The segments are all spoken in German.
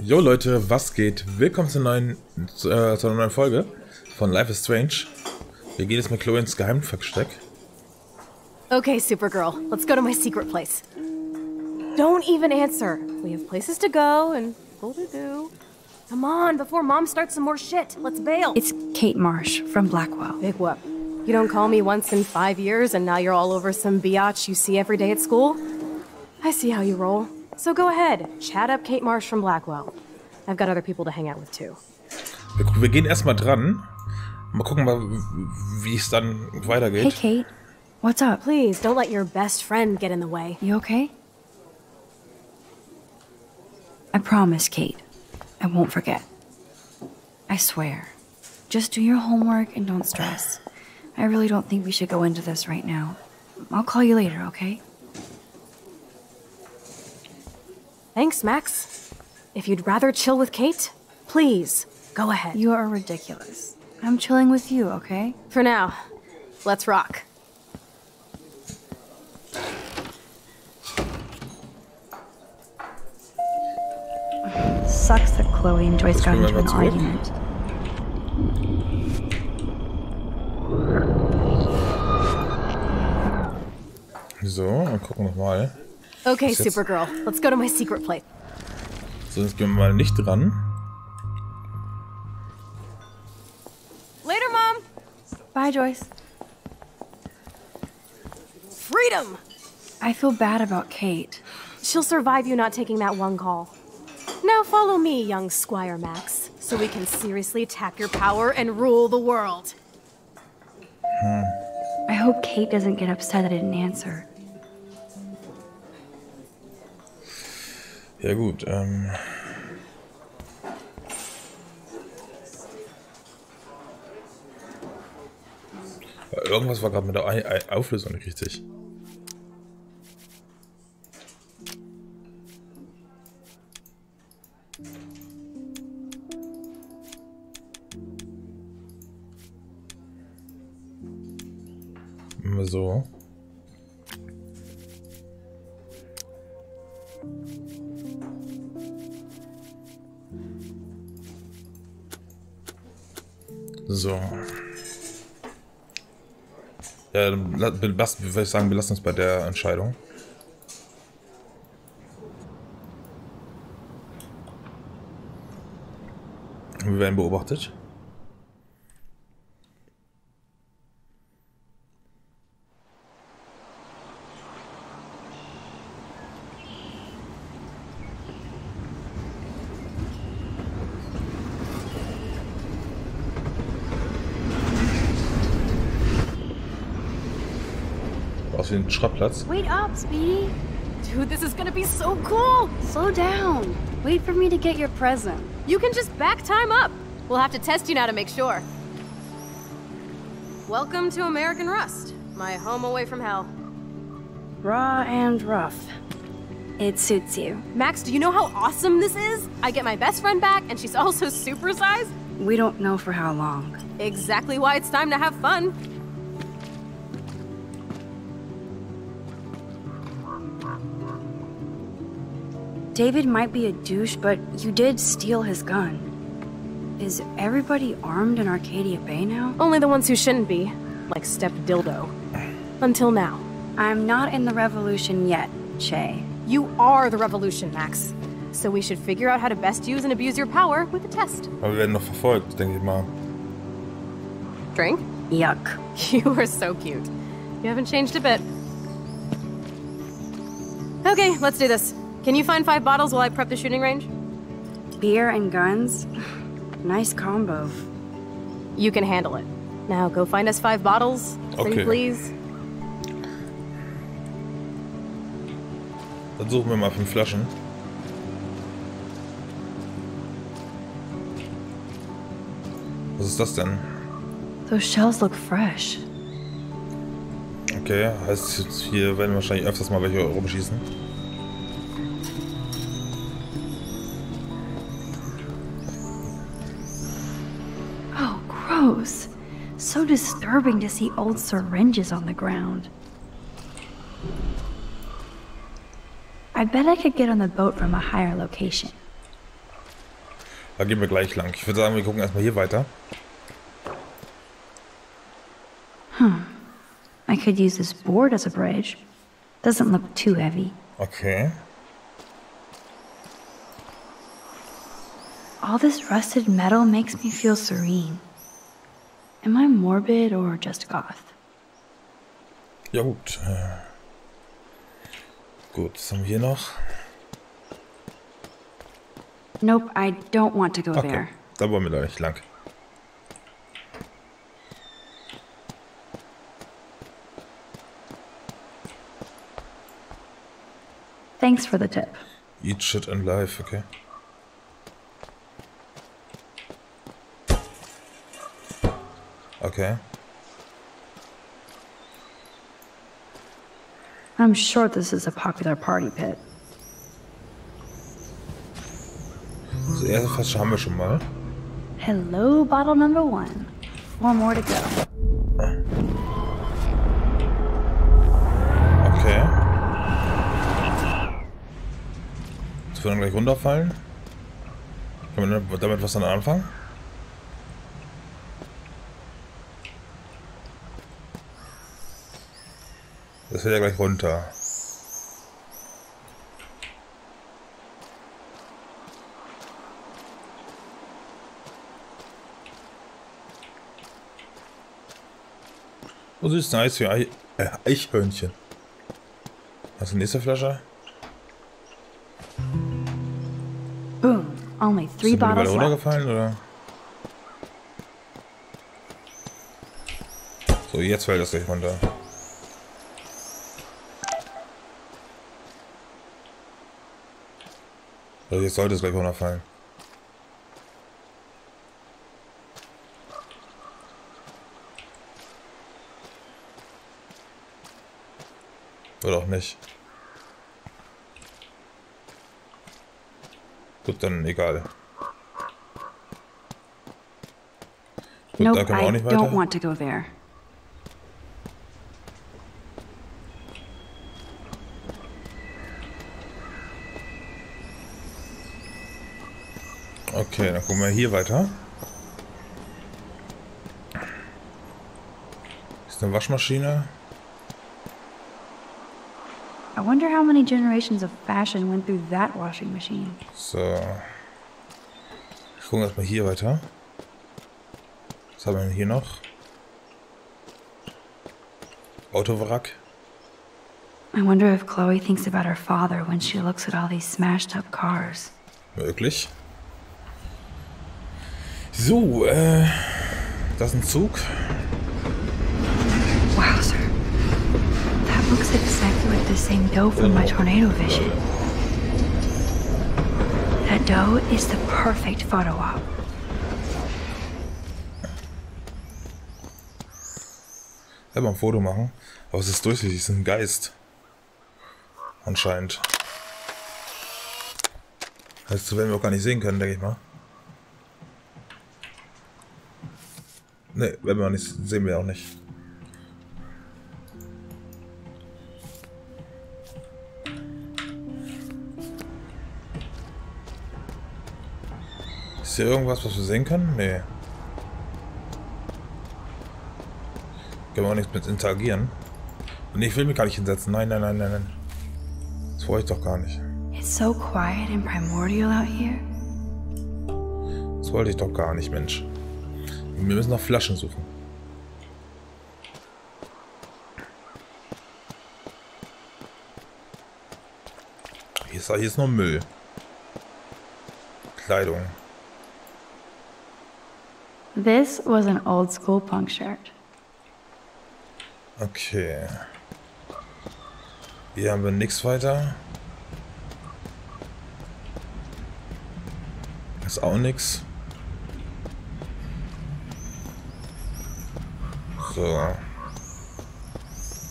Jo Leute, was geht? Willkommen zu einer neuen Folge von Life is Strange. Wir gehen jetzt mit Chloe ins Geheimversteck. Okay, Supergirl, let's go to my secret place. Don't even answer. We have places to go and people to do. Come on, before Mom starts some more shit. Let's bail. It's Kate Marsh from Blackwell. Big whoop. You don't call me once in 5 years and now you're all over some biatch you see every day at school? I see how you roll. So go ahead, chat up Kate Marsh from Blackwell. I've got other people to hang out with too. Wir gehen erstmal dran. Mal gucken, wie es dann weitergeht. Hey Kate, what's up? Please don't let your best friend get in the way. You okay? I promise, Kate. I won't forget. I swear. Just do your homework and don't stress. I really don't think we should go into this right now. I'll call you later, okay? Thanks, Max. If you'd rather chill with Kate, please, go ahead. You are ridiculous. I'm chilling with you, okay? For now. Let's rock. Sucks that Chloe and Joyce got into an argument. So, dann gucken wir nochmal. Okay, Supergirl, let's go to my secret place. So, jetzt gehen wir mal nicht ran. Later, Mom. Bye, Joyce. Freedom. I feel bad about Kate. She'll survive you not taking that one call. Now follow me, young Squire Max, so we can seriously attack your power and rule the world. I hope Kate doesn't get upset that I didn't answer. Ja gut, irgendwas war gerade mit der Auflösung nicht richtig. So. So. Ja, dann würde ich sagen, wir lassen uns bei der Entscheidung. Wir werden beobachtet. Auf den Schrottplatz. Wait up, Speedy. Dude, this is gonna be so cool. Slow down. Wait for me to get your present. You can just back time up. We'll have to test you now to make sure. Welcome to American Rust, my home away from hell. Raw and rough. It suits you. Max, do you know how awesome this is? I get my best friend back and she's also supersized. We don't know for how long. Exactly why it's time to have fun. David might be a douche, but you did steal his gun. Is everybody armed in Arcadia Bay now? Only the ones who shouldn't be, like Step Dildo. Until now. I'm not in the revolution yet, Che. You are the revolution, Max. So we should figure out how to best use and abuse your power with a test. Aber wir werden noch verfolgt, denke ich mal. Drink? Yuck. You are so cute. You haven't changed a bit. Okay, let's do this. Can you find 5 bottles while I prep the shooting range? Beer and guns? Nice combo. You can handle it. Now go find us 5 bottles, okay. Please. Dann suchen wir mal 5 Flaschen. Was ist das denn? Those shells look fresh. Okay, heißt jetzt, hier werden wahrscheinlich öfters mal welche rumschießen. So disturbing to see old syringes on the ground. I bet I could get on the boat from a higher location. Da gehen wir gleich lang. Ich würde sagen, wir gucken erstmal hier weiter. Hm. I could use this board as a bridge. Doesn't look too heavy. Okay. All this rusted metal makes me feel serene. Am I morbid or just goth? Ja gut. Gut, was haben wir hier noch? Nope, I don't want to go okay, there. Da wollen wir doch nicht lang. Thanks for the tip. Eat shit and life, okay. Okay. I'm sure this is a popular party pit. Das erste Fass haben wir schon mal. Hello, bottle number one. Four more to go. Okay. Das wird dann gleich runterfallen. Kann man damit was dann anfangen? Das fällt ja gleich runter. Oh, süß, nice für Eichhörnchen. Was ist die nächste Flasche? Boom, only 3 bottles left. Runtergefallen, oder? So, jetzt fällt das gleich runter. Also jetzt sollte es gleich runterfallen. Oder auch nicht. Gut, dann egal. Gut, da können wir auch nicht weiter. Okay, dann gucken wir hier weiter. Ist eine Waschmaschine. I wonder how many generations of fashion went through that washing machine. So. Ich gucke erstmal hier weiter. Was haben wir denn hier noch? Autowrack. I wonder if Chloe thinks about her father when she looks at all these smashed up cars. Möglich. So, das ist ein Zug. Wow, sir. That looks exactly like the same dough from my tornado vision. That dough is the perfect photo op. Ich will mal ein Foto machen, aber es ist durchsichtig, es ist ein Geist. Anscheinend. Das werden wir auch gar nicht sehen können, denke ich mal. Ne, wenn wir nicht, sehen wir auch nicht. Ist hier irgendwas, was wir sehen können? Ne. Können wir auch nichts mit interagieren. Und ich will mich gar nicht hinsetzen. Nein, nein, nein, nein, nein. Das wollte ich doch gar nicht. It's so quiet and primordial out here. Das wollte ich doch gar nicht, Mensch. Wir müssen nach Flaschen suchen. Hier ist nur Müll. Kleidung. This was an old school punk shirt. Okay. Hier haben wir nichts weiter. Ist auch nichts. So, dann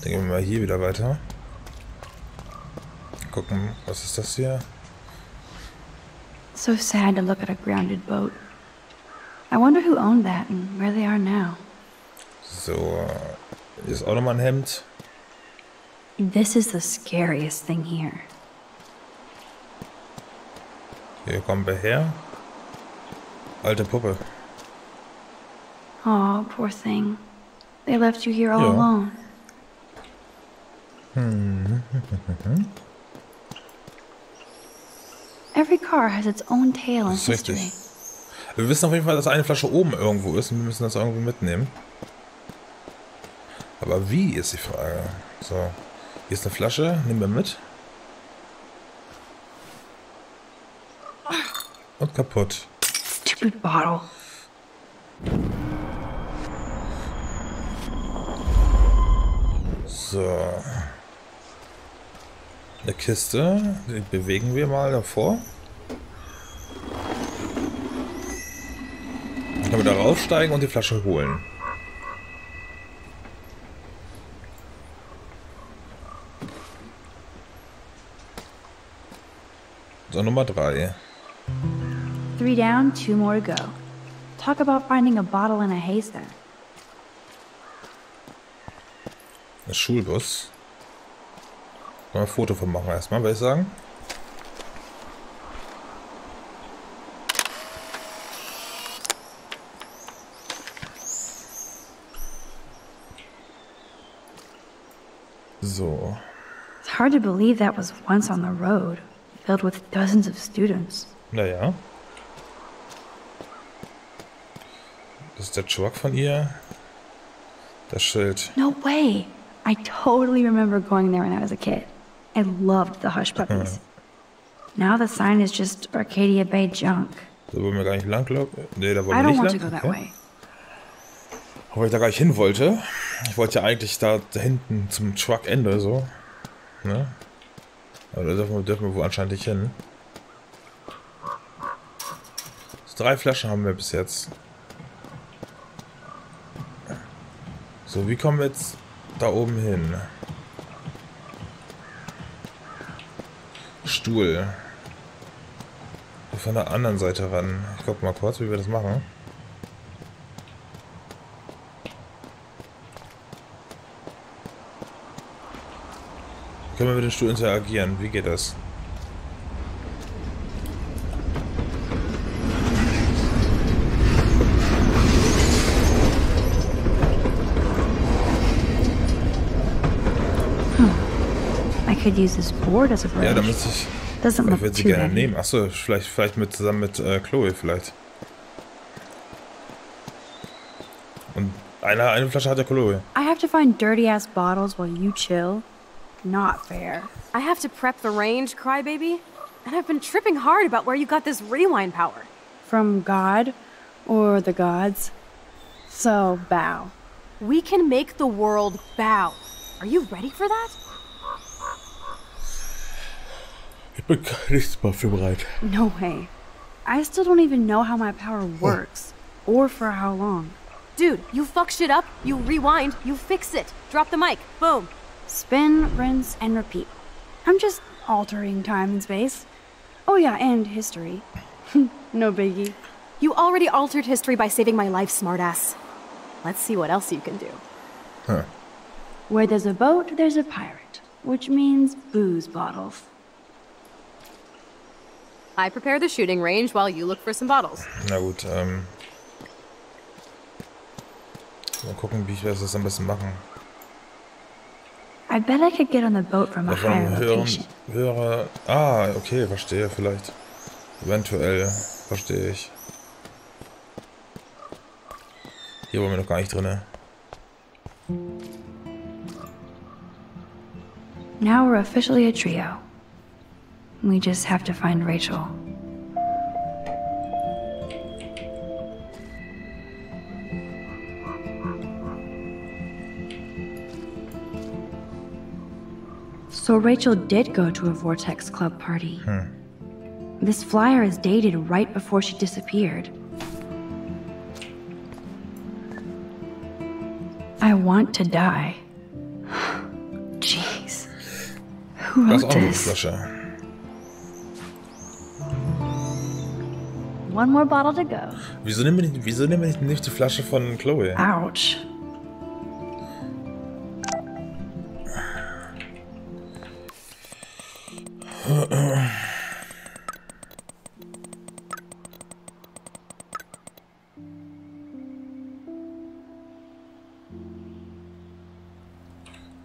gehen wir mal hier wieder weiter. Gucken, was ist das hier? So sad to look at a grounded boat. I wonder who owned that and where they are now. So, ist auch nochmal ein Hemd. This is the scariest thing here. Hier kommen wir her. Alte Puppe. Oh, poor thing. They left you here all alone. Every car has its own tale and history. Wir wissen auf jeden Fall, dass eine Flasche oben irgendwo ist und wir müssen das irgendwo mitnehmen. Aber wie ist die Frage? So, hier ist eine Flasche, nehmen wir mit. Und kaputt. Stupid bottle. So. Eine Kiste, die bewegen wir mal davor. Können wir da raufsteigen und die Flasche holen. So, Nummer 3. 3 down, 2 more to go. Talk about finding a bottle in a haze there. Ein Schulbus. Mal ein Foto von machen erstmal, würde ich sagen. So. It's hard to believe that was once on the road, filled with dozens of students. Naja. Das ist der Truck von ihr. Das Schild. No way! I totally remember going there when I was a kid. I loved the Hushpuppies. Now the sign is just Arcadia Bay junk. Da wollen wir gar nicht lang, glaube ich. Nee, da wollen wir nicht lang. Okay. Obwohl ich da gar nicht hin wollte. Ich wollte ja eigentlich da hinten zum Truckende so. Ne? Aber da dürfen wir wohl anscheinend nicht hin. So, 3 Flaschen haben wir bis jetzt. So, wie kommen wir jetzt da oben hin? Stuhl. Von der anderen Seite ran. Ich guck mal kurz, wie wir das machen. Können wir mit dem Stuhl interagieren? Wie geht das? Could use this board as a bridge. Ja, da müsste ich. Ich würde sie gerne nehmen. Achso, vielleicht mit zusammen mit Chloe vielleicht. Und eine Flasche hat der Chloe. I have to find dirty ass bottles while you chill. Not fair. I have to prep the range, crybaby. And I've been tripping hard about where you got this rewind power. From God or the gods. So bow. We can make the world bow. Are you ready for that? Ich bin nichts mehr für bereit. No way. I still don't even know how my power works. Or for how long. Dude, you fuck shit up, you rewind, you fix it. Drop the mic, boom. Spin, rinse, and repeat. I'm just altering time and space. Oh yeah, and history. No biggie. You already altered history by saving my life, smartass. Let's see what else you can do. Huh. Where there's a boat, there's a pirate. Which means booze bottles. I prepare the shooting range while you look for some bottles. Na gut, mal gucken, wie ich das am besten machen. I bet I could get on the boat from a higher location. Ah, okay, verstehe vielleicht. Eventuell verstehe ich. Hier waren wir noch gar nicht drin. Now we're officially a trio. We just have to find Rachel. So Rachel did go to a Vortex Club party. This flyer is dated right before she disappeared. I want to die. Jeez. Who wrote this? One more bottle to go. Wieso nehmen wir nicht die Flasche von Chloe? Ouch.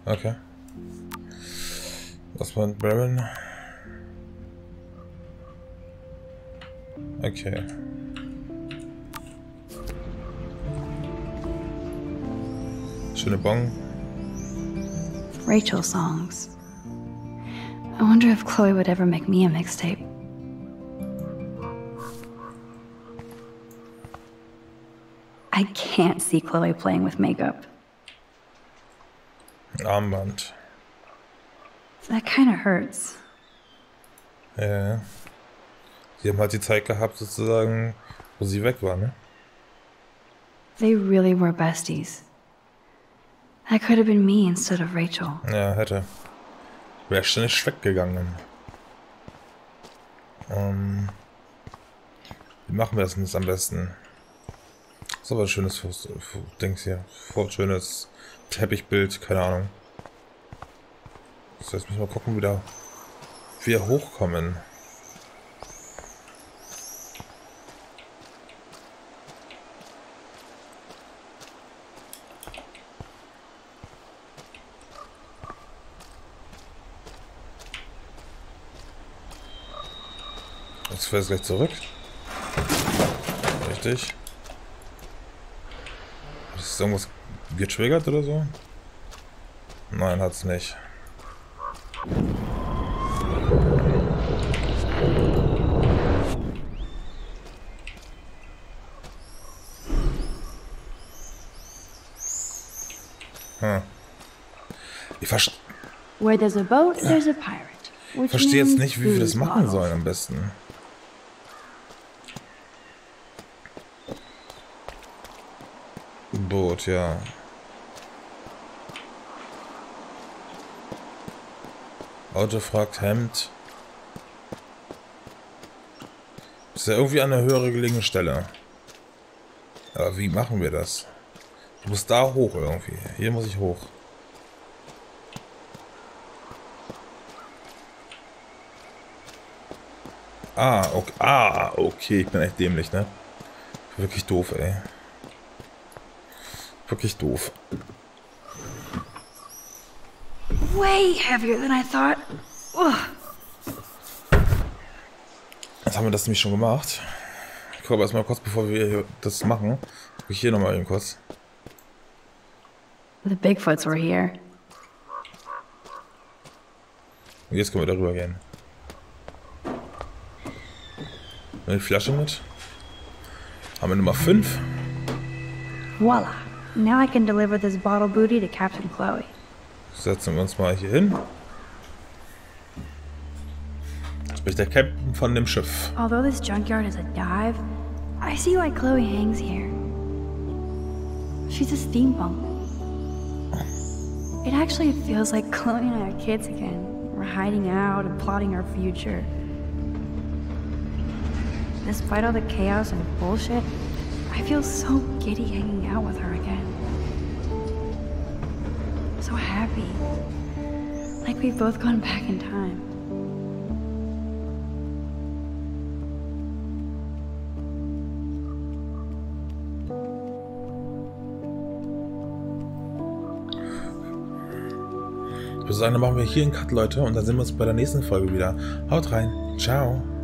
Okay. Was meint Baron? Okay. Schöne Bong. Rachel songs. I wonder if Chloe would ever make me a mixtape. I can't see Chloe playing with makeup. Armband. That kind of hurts. Ja. Sie haben halt die Zeit gehabt, sozusagen, wo sie weg war, ne? They really were besties. That could have been me instead of Rachel. Ja, hätte. Wäre schon nicht weggegangen. Wie machen wir das denn jetzt am besten? Das ist aber ein schönes Dings hier. Voll schönes Teppichbild, keine Ahnung. So, jetzt müssen wir gucken, wie wir hochkommen. Jetzt fährst du gleich zurück. Richtig. Ist irgendwas getriggert oder so? Nein, hat's nicht. Hm. Ich verstehe jetzt nicht, wie wir das machen sollen am besten. Boot, ja. Auto fragt Hemd. Ist ja irgendwie an einer höher gelegenen Stelle. Aber wie machen wir das? Ich muss da hoch irgendwie. Hier muss ich hoch. Ah, okay. Ah, okay. Ich bin echt dämlich, ne? Wirklich doof, ey. Wirklich doof. Way heavier than I thought. Jetzt haben wir das nämlich schon gemacht. Ich gucke aber erstmal kurz, bevor wir das machen. Guck ich hier nochmal eben kurz. The Bigfoots were here. Und jetzt können wir darüber gehen. Eine Flasche mit. Haben wir Nummer 5. Voila. Now I can deliver this bottle booty to Captain Chloe. Setzen wir uns mal hier hin. Sprich der Captain von dem Schiff. Although this junkyard is a dive, I see why Chloe hangs here. She's a steampunk. It actually feels like Chloe and I are kids again. We're hiding out and plotting our future. Despite all the chaos and bullshit, I feel so giddy hanging out with her again. So happy. Like we've both gone back in time. Ich würde sagen, dann machen wir hier einen Cut, Leute, und dann sehen wir uns bei der nächsten Folge wieder. Haut rein. Ciao.